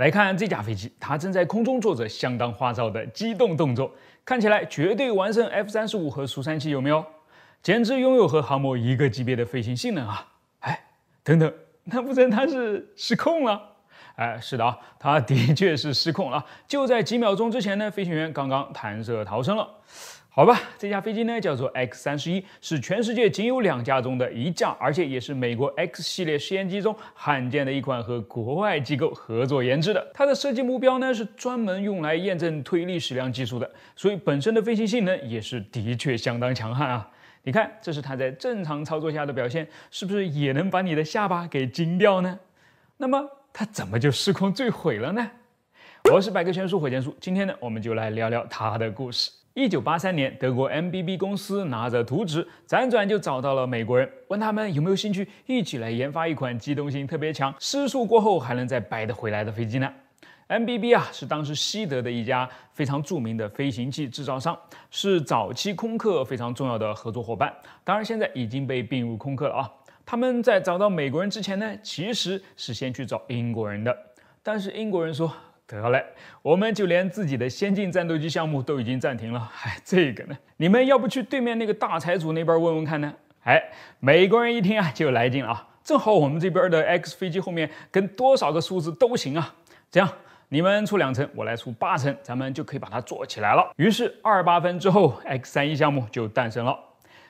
来看这架飞机，它正在空中做着相当花哨的机动动作，看起来绝对完胜 F-35和苏-37，有没有？简直拥有和航母一个级别的飞行性能啊！哎，等等，难不成它是失控了？哎，是的啊，它的确是失控了。就在几秒钟之前呢，飞行员刚刚弹射逃生了。好吧，这架飞机呢叫做 X-31，是全世界仅有2架中的1架，而且也是美国 X 系列试验机中罕见的一款和国外机构合作研制的。它的设计目标呢是专门用来验证推力矢量技术的，所以本身的飞行性能也是的确相当强悍啊。你看，这是它在正常操作下的表现，是不是也能把你的下巴给惊掉呢？那么它怎么就失控坠毁了呢？我是百科全书火箭叔，今天呢我们就来聊聊它的故事。1983年，德国 MBB 公司拿着图纸，辗转就找到了美国人，问他们有没有兴趣一起来研发一款机动性特别强、失速过后还能再掰得回来的飞机呢。MBB 啊，是当时西德的一家非常著名的飞行器制造商，是早期空客非常重要的合作伙伴，当然现在已经被并入空客了啊。他们在找到美国人之前呢，其实是先去找英国人的，但是英国人说，得嘞，我们就连自己的先进战斗机项目都已经暂停了，哎，这个呢，你们要不去对面那个大财主那边问问看呢？哎，美国人一听啊，就来劲了啊，正好我们这边的 X 飞机后面跟多少个数字都行啊，这样你们出2层，我来出8层，咱们就可以把它做起来了。于是28分之后 ，X-31 项目就诞生了。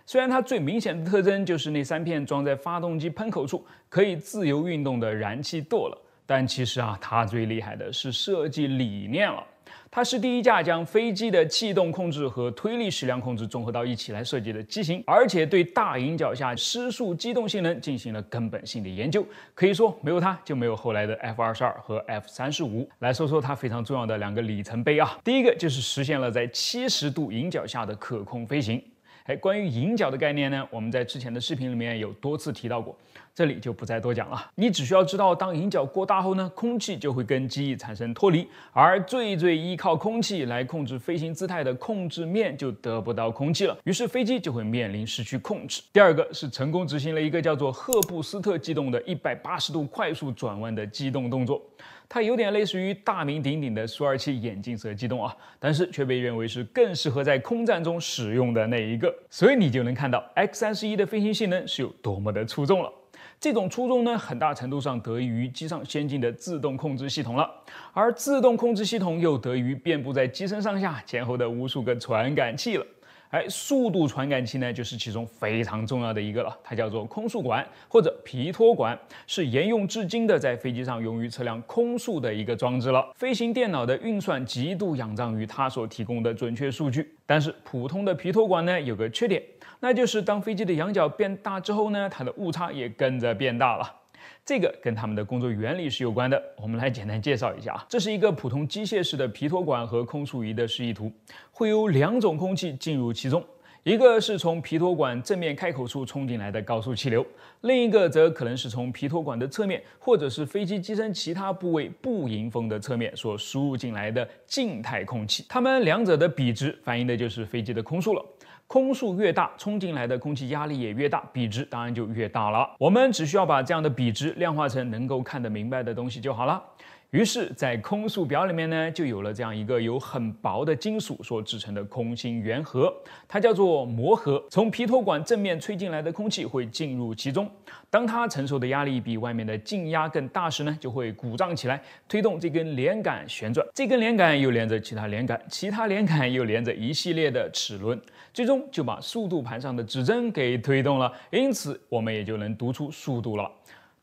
虽然它最明显的特征就是那3片装在发动机喷口处可以自由运动的燃气舵了。但其实啊，它最厉害的是设计理念了。它是第一架将飞机的气动控制和推力矢量控制综合到一起来设计的机型，而且对大引脚下失速机动性能进行了根本性的研究。可以说，没有它就没有后来的 F-22和 F-35。来说说它非常重要的2个里程碑啊，第一个就是实现了在70度引脚下的可控飞行。哎，关于引脚的概念呢，我们在之前的视频里面有多次提到过，这里就不再多讲了。你只需要知道，当引脚过大后呢，空气就会跟机翼产生脱离，而最依靠空气来控制飞行姿态的控制面就得不到空气了，于是飞机就会面临失去控制。第二个是成功执行了一个叫做赫布斯特机动的180度快速转弯的机动动作。它有点类似于大名鼎鼎的苏-27眼镜蛇机动啊，但是却被认为是更适合在空战中使用的那一个，所以你就能看到 X-31 的飞行性能是有多么的出众了。这种出众呢，很大程度上得益于机上先进的自动控制系统了，而自动控制系统又得益于遍布在机身上下前后的无数个传感器了。哎，速度传感器呢，就是其中非常重要的一个了，它叫做空速管或者皮托管，是沿用至今的在飞机上用于测量空速的一个装置了。飞行电脑的运算极度仰仗于它所提供的准确数据，但是普通的皮托管呢，有个缺点，那就是当飞机的仰角变大之后呢，它的误差也跟着变大了。这个跟他们的工作原理是有关的，我们来简单介绍一下啊。这是一个普通机械式的皮托管和空速仪的示意图，会有2种空气进入其中，一个是从皮托管正面开口处冲进来的高速气流，另一个则可能是从皮托管的侧面或者是飞机机身其他部位不迎风的侧面所输入进来的静态空气。它们2者的比值反映的就是飞机的空速了。空速越大，冲进来的空气压力也越大，比值当然就越大了。我们只需要把这样的比值量化成能够看得明白的东西就好了。于是，在空速表里面呢，就有了这样一个由很薄的金属所制成的空心圆盒，它叫做膜盒。从皮托管正面吹进来的空气会进入其中，当它承受的压力比外面的静压更大时呢，就会鼓胀起来，推动这根连杆旋转。这根连杆又连着其他连杆，其他连杆又连着一系列的齿轮，最终就把速度盘上的指针给推动了。因此，我们也就能读出速度了。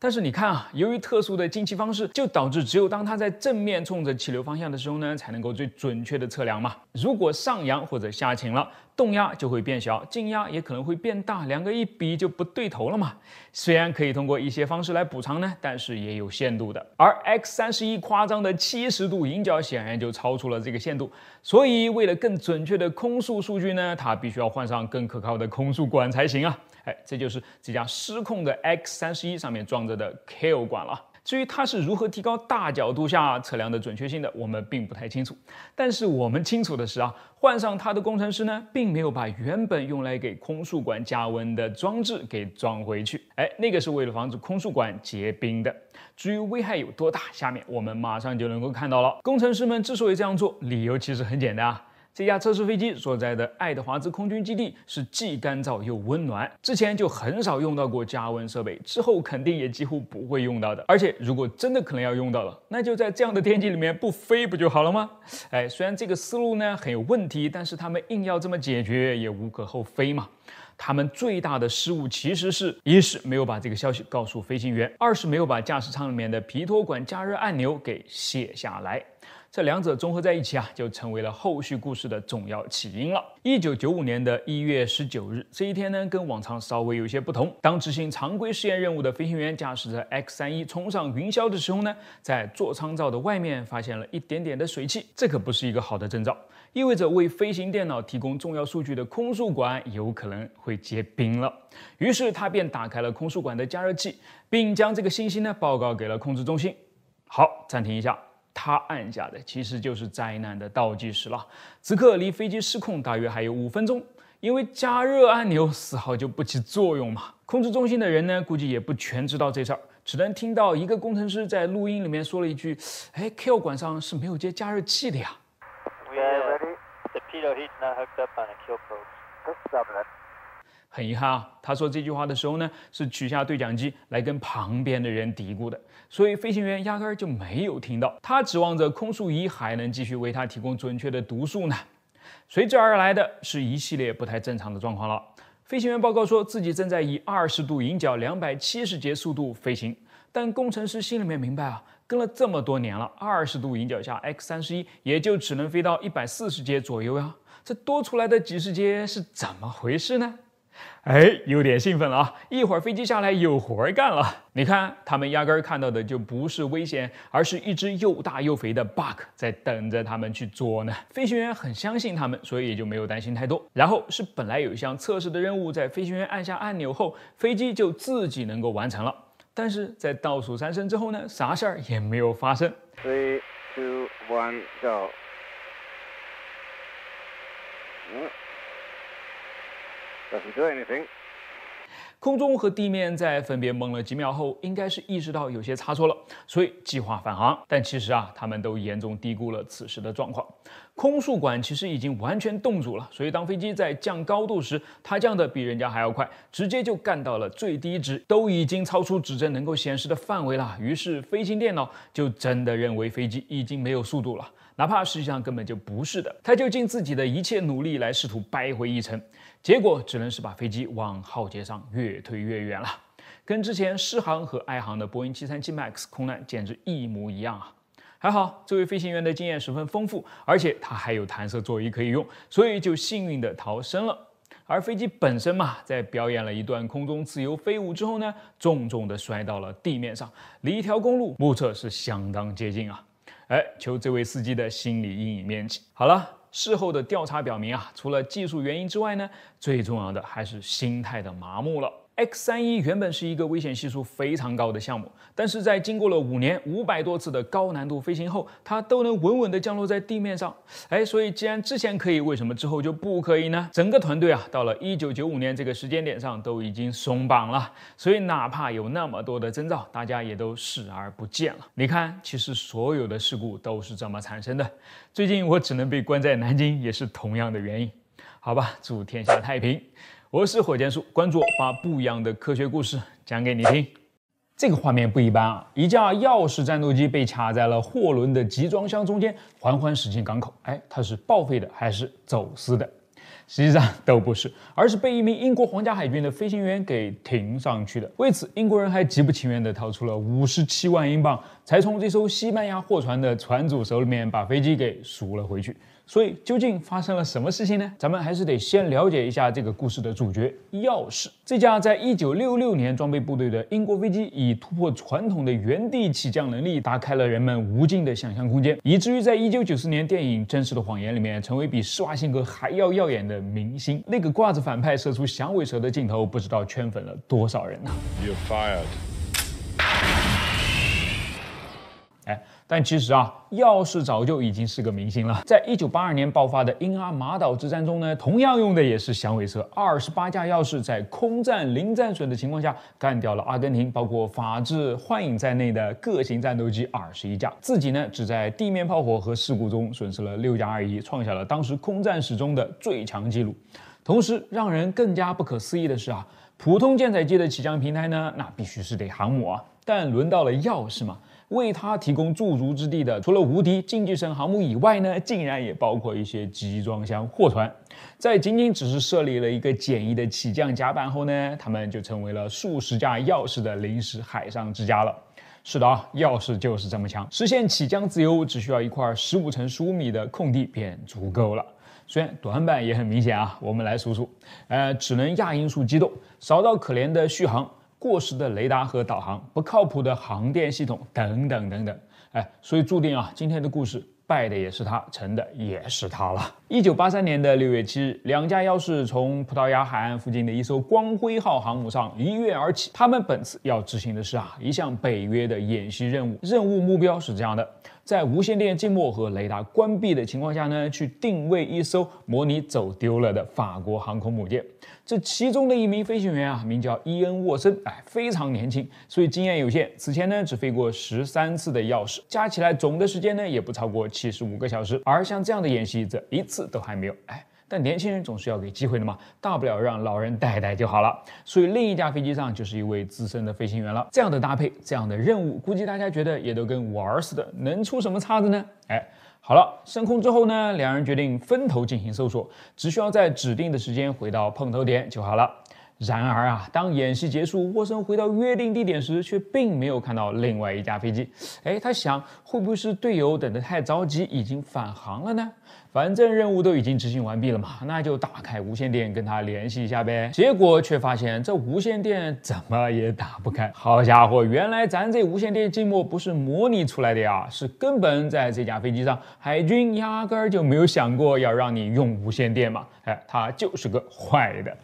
但是你看啊，由于特殊的进气方式，就导致只有当它在正面冲着气流方向的时候呢，才能够最准确的测量嘛。如果上扬或者下倾了，动压就会变小，静压也可能会变大，2个一比就不对头了嘛。虽然可以通过一些方式来补偿呢，但是也有限度的。而 X-31 夸张的70度引角显然就超出了这个限度，所以为了更准确的空速数据呢，它必须要换上更可靠的空速管才行啊。哎，这就是这架失控的 X-31 上面装着的 K 管了。至于它是如何提高大角度下测量的准确性的，我们并不太清楚。但是我们清楚的是啊，换上它的工程师呢，并没有把原本用来给空树管加温的装置给装回去。哎，那个是为了防止空树管结冰的。至于危害有多大，下面我们马上就能够看到了。工程师们之所以这样做，理由其实很简单啊。 这架测试飞机所在的爱德华兹空军基地是既干燥又温暖，之前就很少用到过加温设备，之后肯定也几乎不会用到的。而且如果真的可能要用到了，那就在这样的天气里面不飞不就好了吗？哎，虽然这个思路呢很有问题，但是他们硬要这么解决也无可厚非嘛。 他们最大的失误其实是：一是没有把这个消息告诉飞行员，二是没有把驾驶舱里面的皮托管加热按钮给卸下来。这两者综合在一起啊，就成为了后续故事的重要起因了。1995年1月19日，这一天呢，跟往常稍微有些不同。当执行常规试验任务的飞行员驾驶着 X-31冲上云霄的时候呢，在座舱罩的外面发现了一点点的水汽，这可不是一个好的征兆，意味着为飞行电脑提供重要数据的空树管有可能 会结冰了，于是他便打开了空树管的加热器，并将这个信息呢报告给了控制中心。好，暂停一下，他按下的其实就是灾难的倒计时了。此刻离飞机失控大约还有5分钟，因为加热按钮丝毫就不起作用嘛。控制中心的人呢，估计也不全知道这事儿，只能听到一个工程师在录音里面说了一句：“哎 ，Q 管上是没有接加热器的呀。” We are ready. The pitot heat's not hooked up on a kill probe. 很遗憾啊，他说这句话的时候呢，是取下对讲机来跟旁边的人嘀咕的，所以飞行员压根儿就没有听到。他指望着空速仪还能继续为他提供准确的读数呢。随之而来的是一系列不太正常的状况了。飞行员报告说自己正在以20度引角270节速度飞行，但工程师心里面明白啊，跟了这么多年了，20度引角下 X-31也就只能飞到140节左右呀，这多出来的几十节是怎么回事呢？ 哎，有点兴奋了啊！一会儿飞机下来有活儿干了。你看，他们压根儿看到的就不是危险，而是一只又大又肥的 bug 在等着他们去捉呢。飞行员很相信他们，所以也就没有担心太多。然后是本来有一项测试的任务，在飞行员按下按钮后，飞机就自己能够完成了。但是在倒数3声之后呢，啥事儿也没有发生。3、2、1，go。 Doesn't do anything. 空中和地面在分别懵了几秒后，应该是意识到有些差错了，所以计划返航。但其实啊，他们都严重低估了此时的状况。空树管其实已经完全冻住了，所以当飞机在降高度时，它降得比人家还要快，直接就干到了最低值，都已经超出指针能够显示的范围了。于是飞行电脑就真的认为飞机已经没有速度了，哪怕实际上根本就不是的。它就尽自己的一切努力来试图掰回一程，结果只能是把飞机往浩劫上越推越远了，跟之前失航和哀航的波音737 MAX 空难简直一模一样啊！还好这位飞行员的经验十分丰富，而且他还有弹射座椅可以用，所以就幸运的逃生了。而飞机本身嘛，在表演了一段空中自由飞舞之后呢，重重的摔到了地面上，离一条公路目测是相当接近啊！哎，求这位司机的心理阴影面积。好了。 事后的调查表明啊，除了技术原因之外呢，最重要的还是心态的麻木了。X-31原本是一个危险系数非常高的项目，但是在经过了5年500多次的高难度飞行后，它都能稳稳地降落在地面上。哎，所以既然之前可以，为什么之后就不可以呢？整个团队啊，到了1995年这个时间点上都已经松绑了，所以哪怕有那么多的征兆，大家也都视而不见了。你看，其实所有的事故都是这么产生的。最近我只能被关在南京，也是同样的原因。好吧，祝天下太平。 我是火箭叔，关注我，把不一样的科学故事讲给你听。这个画面不一般啊！一架钥匙战斗机被卡在了货轮的集装箱中间，缓缓驶进港口。哎，它是报废的还是走私的？实际上都不是，而是被一名英国皇家海军的飞行员给停上去的。为此，英国人还极不情愿地掏出了57万英镑，才从这艘西班牙货船的船主手里面把飞机给赎了回去。 所以究竟发生了什么事情呢？咱们还是得先了解一下这个故事的主角——钥匙。这架在1966年装备部队的英国飞机，以突破传统的原地起降能力，打开了人们无尽的想象空间，以至于在1994年电影《真实的谎言》里面，成为比施瓦辛格还要耀眼的明星。那个挂着反派射出响尾蛇的镜头，不知道圈粉了多少人呢？哎，但其实啊，药师早就已经是个明星了。在1982年爆发的英阿马岛之战中呢，同样用的也是响尾蛇。28架药师在空战、零战损的情况下，干掉了阿根廷包括法制、幻影在内的各型战斗机21架，自己呢只在地面炮火和事故中损失了6架而已，创下了当时空战史中的最强纪录。 同时，让人更加不可思议的是啊，普通舰载机的起降平台呢，那必须是得航母啊。但轮到了药师嘛，为它提供驻足之地的，除了无敌竞技神航母以外呢，竟然也包括一些集装箱货船。在仅仅只是设立了一个简易的起降甲板后呢，他们就成为了数十架药师的临时海上之家了。 是的啊，药师就是这么强，实现起降自由只需要一块15乘15米的空地便足够了。虽然短板也很明显啊，我们来数数，只能亚音速机动，少到可怜的续航，过时的雷达和导航，不靠谱的航电系统等等等等，所以注定啊，今天的故事。 败的也是他，成的也是他了。1983年的6月7日，2架药师从葡萄牙海岸附近的一艘光辉号航母上一跃而起。他们本次要执行的是啊一项北约的演习任务，任务目标是这样的：在无线电静默和雷达关闭的情况下呢，去定位一艘模拟走丢了的法国航空母舰。这其中的一名飞行员啊，名叫伊恩·沃森，非常年轻，所以经验有限。此前呢，只飞过13次的药师，加起来总的时间呢，也不超过75个小时，而像这样的演习，这一次都还没有。但年轻人总是要给机会的嘛，大不了让老人带带就好了。所以另一架飞机上就是一位资深的飞行员了。这样的搭配，这样的任务，估计大家觉得也都跟玩似的，能出什么岔子呢？好了，升空之后呢，两人决定分头进行搜索，只需要在指定的时间回到碰头点就好了。 然而啊，当演习结束，沃森回到约定地点时，却并没有看到另外一架飞机。他想，会不会是队友等得太着急，已经返航了呢？反正任务都已经执行完毕了嘛，那就打开无线电跟他联系一下呗。结果却发现这无线电怎么也打不开。好家伙，原来咱这无线电静默不是模拟出来的呀，是根本在这架飞机上，海军压根儿就没有想过要让你用无线电嘛。他就是个坏的，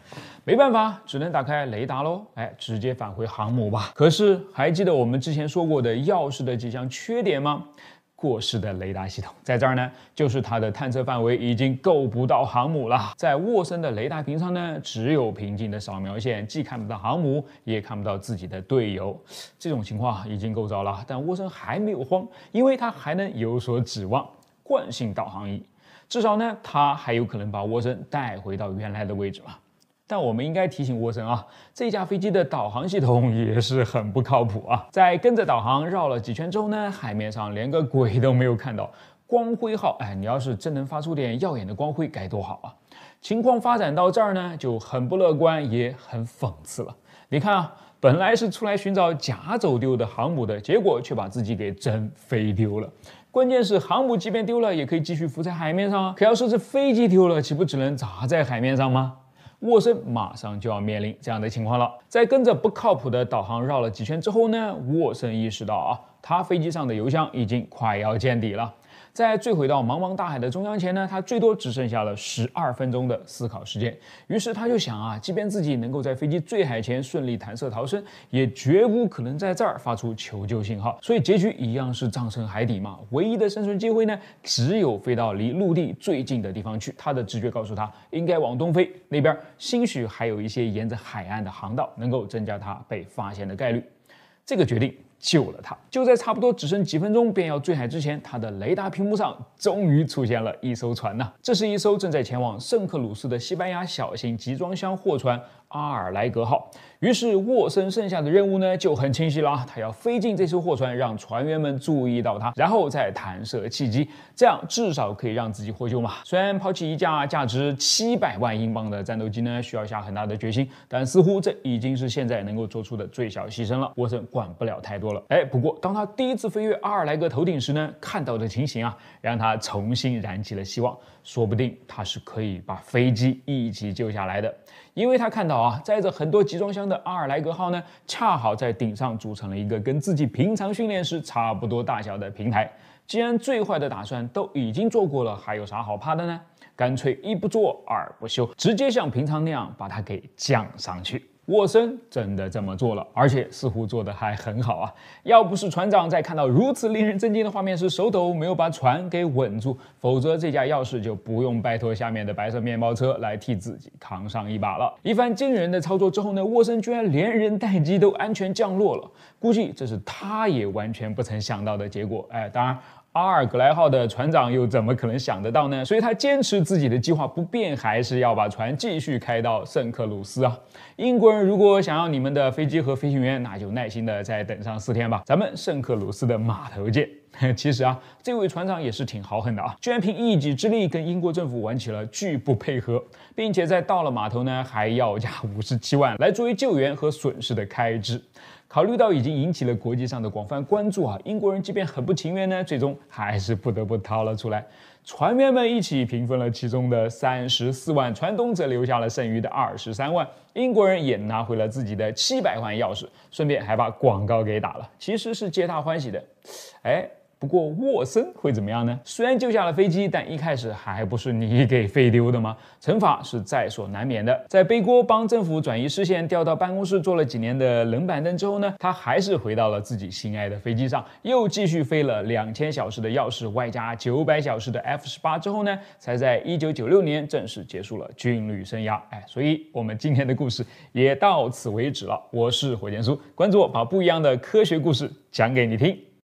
没办法。 只能打开雷达喽，直接返回航母吧。可是还记得我们之前说过的药师的几项缺点吗？过时的雷达系统，在这儿呢，就是它的探测范围已经够不到航母了。在沃森的雷达屏上呢，只有平静的扫描线，既看不到航母，也看不到自己的队友。这种情况已经够糟了，但沃森还没有慌，因为他还能有所指望。惯性导航仪，至少呢，他还有可能把沃森带回到原来的位置嘛。 但我们应该提醒沃森啊，这架飞机的导航系统也是很不靠谱啊。在跟着导航绕了几圈之后呢，海面上连个鬼都没有看到。光辉号，你要是真能发出点耀眼的光辉，该多好啊！情况发展到这儿呢，就很不乐观，也很讽刺了。你看啊，本来是出来寻找假走丢的航母的，结果却把自己给真飞丢了。 关键是航母即便丢了，也可以继续浮在海面上啊。可要是这飞机丢了，岂不只能砸在海面上吗？沃森马上就要面临这样的情况了。在跟着不靠谱的导航绕了几圈之后呢，沃森意识到啊，他飞机上的油箱已经快要见底了。在坠毁到茫茫大海的中央前呢，他最多只剩下了12分钟的思考时间。于是他就想啊，即便自己能够在飞机坠海前顺利弹射逃生，也绝无可能在这儿发出求救信号。所以结局一样是葬身海底嘛。唯 唯一的生存机会呢，只有飞到离陆地最近的地方去。他的直觉告诉他，应该往东飞，那边兴许还有一些沿着海岸的航道，能够增加他被发现的概率。这个决定救了他。就在差不多只剩几分钟便要坠海之前，他的雷达屏幕上终于出现了一艘船呐！这是一艘正在前往圣克鲁斯的西班牙小型集装箱货船阿尔莱格号。于是沃森剩下的任务呢就很清晰了啊，他要飞进这艘货船，让船员们注意到他，然后再弹射气机，这样至少可以让自己获救嘛。虽然抛弃一架价值700万英镑的战斗机呢需要下很大的决心，但似乎这已经是现在能够做出的最小牺牲了。沃森管不了太多了。不过当他第一次飞越阿尔莱格头顶时呢，看到的情形啊，让他重新燃起了希望，说不定他是可以把飞机一起救下来的，因为他看到啊，载着很多集装箱 的阿尔莱格号呢，恰好在顶上组成了一个跟自己平常训练时差不多大小的平台。既然最坏的打算都已经做过了，还有啥好怕的呢？干脆一不做二不休，直接像平常那样把它给降上去。沃森真的这么做了，而且似乎做得还很好啊！要不是船长在看到如此令人震惊的画面时手抖没有把船给稳住，否则这架钥匙就不用拜托下面的白色面包车来替自己扛上一把了。一番惊人的操作之后呢，沃森居然连人带机都安全降落了，估计这是他也完全不曾想到的结果。哎，当然。 阿尔格莱号的船长又怎么可能想得到呢？所以他坚持自己的计划不变，还是要把船继续开到圣克鲁斯啊！英国人如果想要你们的飞机和飞行员，那就耐心的再等上4天吧，咱们圣克鲁斯的码头见。 其实啊，这位船长也是挺豪横的啊，居然凭一己之力跟英国政府玩起了拒不配合，并且在到了码头呢，还要价57万来作为救援和损失的开支。考虑到已经引起了国际上的广泛关注啊，英国人即便很不情愿呢，最终还是不得不掏了出来。 船员们一起平分了其中的34万，船东则留下了剩余的23万。英国人也拿回了自己的700万钥匙，顺便还把广告给打了，其实是皆大欢喜的。哎，不过沃森会怎么样呢？虽然救下了飞机，但一开始还不是你给飞丢的吗？惩罚是在所难免的。在背锅帮政府转移视线，调到办公室坐了几年的冷板凳之后呢，他还是回到了自己心爱的飞机上，又继续飞了2000小时的钥匙，外加900小时的 F-18之后呢，才在1996年正式结束了军旅生涯。哎，所以我们今天的故事也到此为止了。我是火箭叔，关注我，把不一样的科学故事讲给你听。